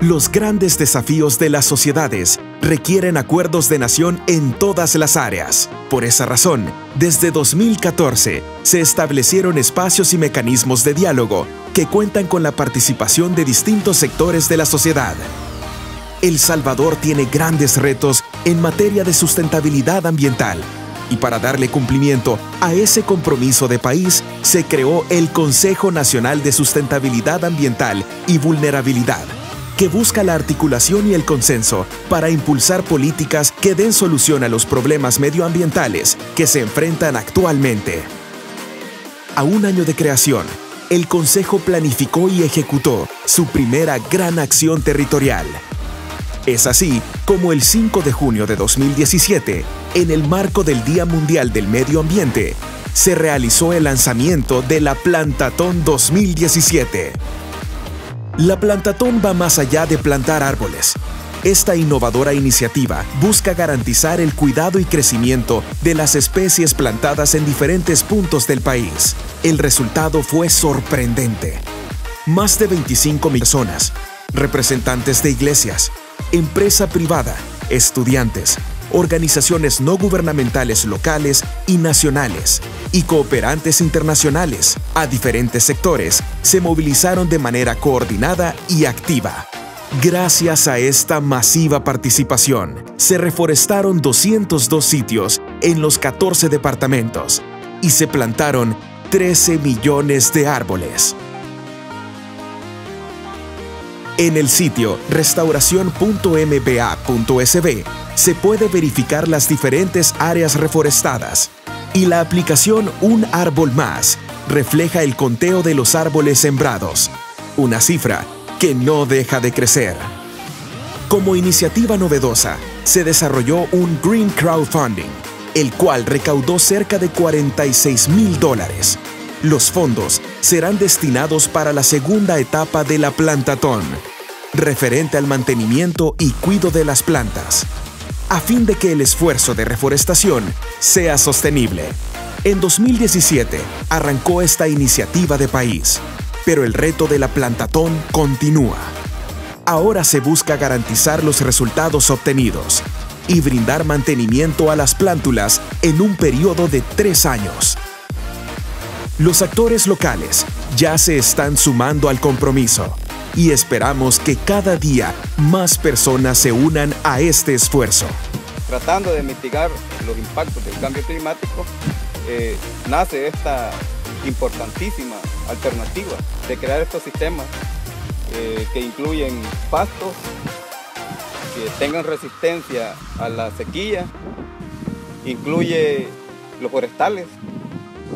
Los grandes desafíos de las sociedades requieren acuerdos de nación en todas las áreas. Por esa razón, desde 2014 se establecieron espacios y mecanismos de diálogo que cuentan con la participación de distintos sectores de la sociedad. El Salvador tiene grandes retos en materia de sustentabilidad ambiental. Y para darle cumplimiento a ese compromiso de país, se creó el Consejo Nacional de Sustentabilidad Ambiental y Vulnerabilidad, que busca la articulación y el consenso para impulsar políticas que den solución a los problemas medioambientales que se enfrentan actualmente. A un año de creación, el Consejo planificó y ejecutó su primera gran acción territorial. Es así como el 5 de junio de 2017, en el marco del Día Mundial del Medio Ambiente, se realizó el lanzamiento de la Plantatón 2017. La Plantatón va más allá de plantar árboles. Esta innovadora iniciativa busca garantizar el cuidado y crecimiento de las especies plantadas en diferentes puntos del país. El resultado fue sorprendente. Más de 25 personas, representantes de iglesias, empresa privada, estudiantes, organizaciones no gubernamentales locales y nacionales, y cooperantes internacionales a diferentes sectores se movilizaron de manera coordinada y activa. Gracias a esta masiva participación, se reforestaron 202 sitios en los 14 departamentos y se plantaron 13 millones de árboles. En el sitio restauración.mba.sb se puede verificar las diferentes áreas reforestadas, y la aplicación Un Árbol Más refleja el conteo de los árboles sembrados, una cifra que no deja de crecer. Como iniciativa novedosa, se desarrolló un Green Crowdfunding, el cual recaudó cerca de $46.000. Los fondos serán destinados para la segunda etapa de la Plantatón, referente al mantenimiento y cuidado de las plantas, a fin de que el esfuerzo de reforestación sea sostenible. En 2017 arrancó esta iniciativa de país, pero el reto de la Plantatón continúa. Ahora se busca garantizar los resultados obtenidos y brindar mantenimiento a las plántulas en un periodo de 3 años. Los actores locales ya se están sumando al compromiso y esperamos que cada día más personas se unan a este esfuerzo. Tratando de mitigar los impactos del cambio climático, nace esta importantísima alternativa de crear estos sistemas que incluyen pastos, que tengan resistencia a la sequía, incluye los forestales,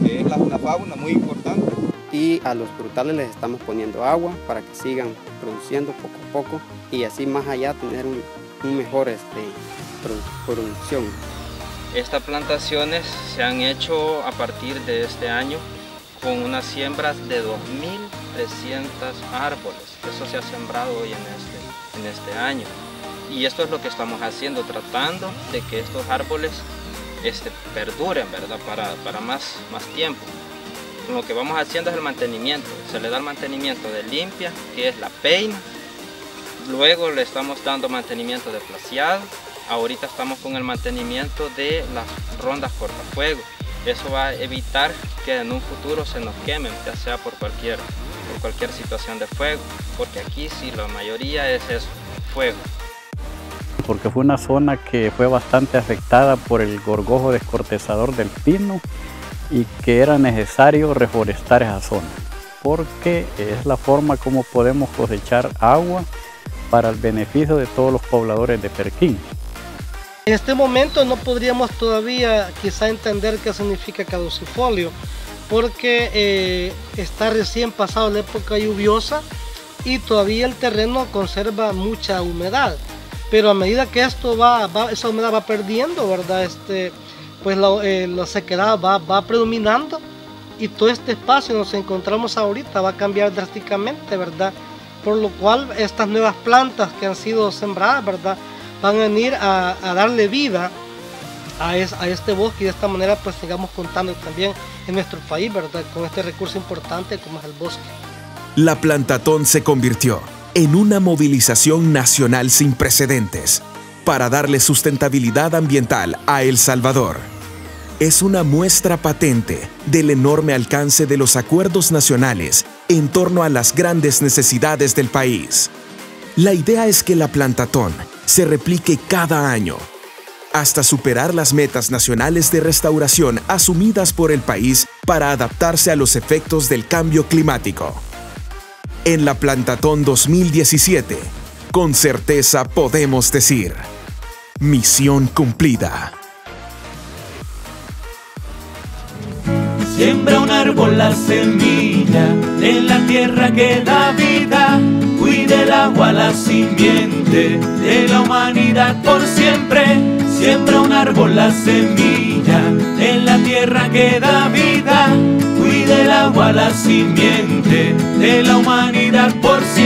que es una fauna muy importante. Y a los frutales les estamos poniendo agua para que sigan produciendo poco a poco y así más allá tener un mejor producción. Estas plantaciones se han hecho a partir de este año con unas siembras de 2.300 árboles. Eso se ha sembrado hoy en este año. Y esto es lo que estamos haciendo, tratando de que estos árboles perduren, ¿verdad? Para más tiempo. Lo que vamos haciendo es el mantenimiento. Se le da el mantenimiento de limpia, que es la peina. Luego le estamos dando mantenimiento de plaseado. Ahorita estamos con el mantenimiento de las rondas cortafuegos. Eso va a evitar que en un futuro se nos quemen, ya sea por cualquier situación de fuego. Porque aquí sí la mayoría es eso, fuego. Porque fue una zona que fue bastante afectada por el gorgojo descortezador del pino y que era necesario reforestar esa zona, porque es la forma como podemos cosechar agua para el beneficio de todos los pobladores de Perquín. En este momento no podríamos todavía quizá entender qué significa caducifolio, porque está recién pasado la época lluviosa y todavía el terreno conserva mucha humedad. Pero a medida que esto esa humedad va perdiendo, ¿verdad? Pues la sequedad va predominando y todo este espacio que nos encontramos ahorita va a cambiar drásticamente, ¿verdad? Por lo cual estas nuevas plantas que han sido sembradas, ¿verdad? Van a venir a darle vida a este bosque y de esta manera pues sigamos contando también en nuestro país, ¿verdad? Con este recurso importante como es el bosque. La Plantatón se convirtió en una movilización nacional sin precedentes para darle sustentabilidad ambiental a El Salvador. Es una muestra patente del enorme alcance de los acuerdos nacionales en torno a las grandes necesidades del país. La idea es que la Plantatón se replique cada año, hasta superar las metas nacionales de restauración asumidas por el país para adaptarse a los efectos del cambio climático. En la Plantatón 2017, con certeza podemos decir: misión cumplida. Siembra un árbol, la semilla, en la tierra que da vida. Cuide el agua, la simiente de la humanidad por siempre. Siembra un árbol, la semilla, en la tierra que da vida. Cuide el agua, la simiente de la humanidad por siempre.